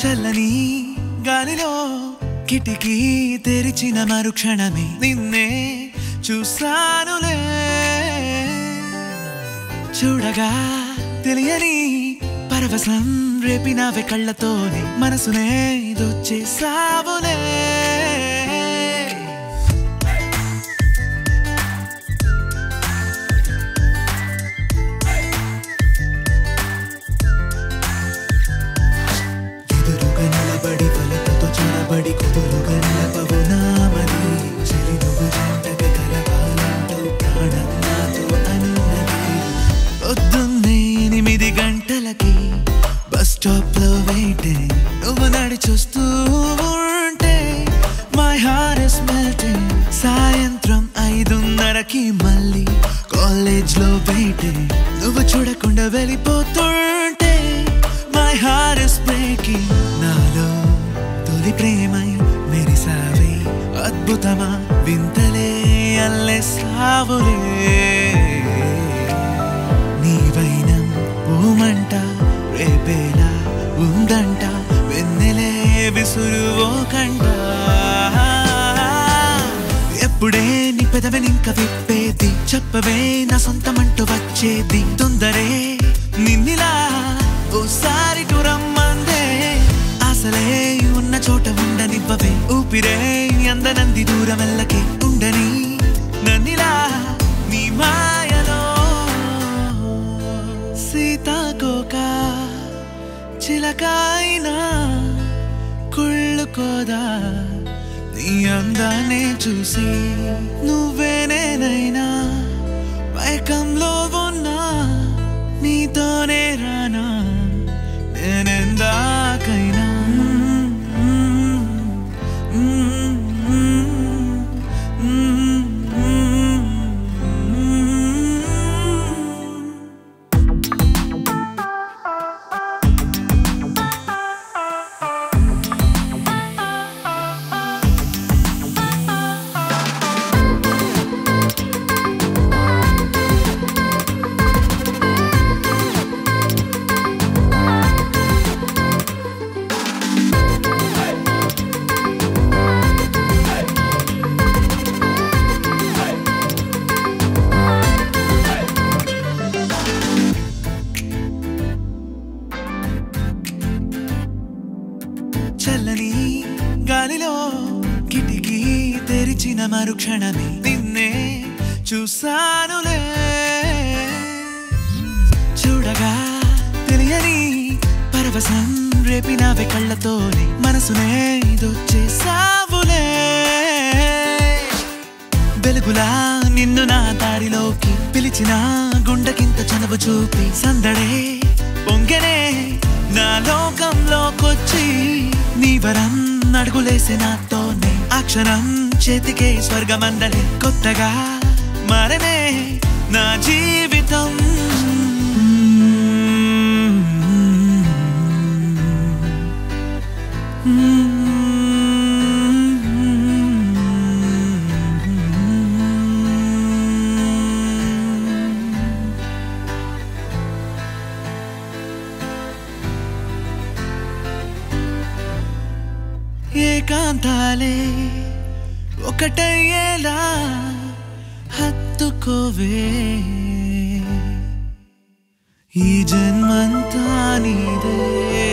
చల్లని గాలిలో కిటికీ తెరిచిన మరుక్షణమే నిన్నే చూసానులే చూడగా తెలియని పరవశం రేపినవే కళ్ళతోనే మనసునే దోచేసావులే My heart is melting. సాయంత్రం 5:30కి మళ్ళీ కాలేజ్ లో waiting. నువ్వు చూడకుండా వెళ్ళిపోతుంటే My heart is breaking. నాలో తొలి ప్రేమై మెరిసావే అద్భుతమా వింతలే అల్లెసావులే నీవైనా ఓమంట రేపేలా ఉందంట వెన్నెలే విసురువో కంట ఎప్పుడే నీ పెదవిని ఇంకా విప్పేది చెప్పవే నా సొంతమంటూ వచ్చేది తొందరే నిన్నిలా ఓసారి దూరమ్మందే అసలే ఉన్న చోట ఉండనివ్వవే ఊపిరే అందనంది దూరం వెళ్ళకే ఉండని నన్నిలా నీ మాయలో సీతాకోక చిలకైనా కుళ్ళుకోదా నీ అందానే చూసి నువ్వేనేనైనా పైకంలో ఉన్నా నీతోనే రానా నేనెందాకైనా చల్లని గాలిలో కిటికీ తెరిచిన మరుక్షణమే నిన్నే చూసానులే చూడగా తెలియని పరవశం రేపినవే కళ్ళతోనే మనసునే దోచేసావులే వెలుగులా నిన్ను నా దారిలోకి పిలిచిన గుండెకింత చనువు చూపి సందడే పొంగనే నా లోకంలోకొచ్చి నీ వరం అడుగులేసే నాతోనే ఆ క్షణం చేతికే స్వర్గమందలే కొత్తగా మారనే నా జీవితం ఏకాంతాలే ఒకటయ్యేలా హత్తుకోవే ఈ జన్మంతా నీదే.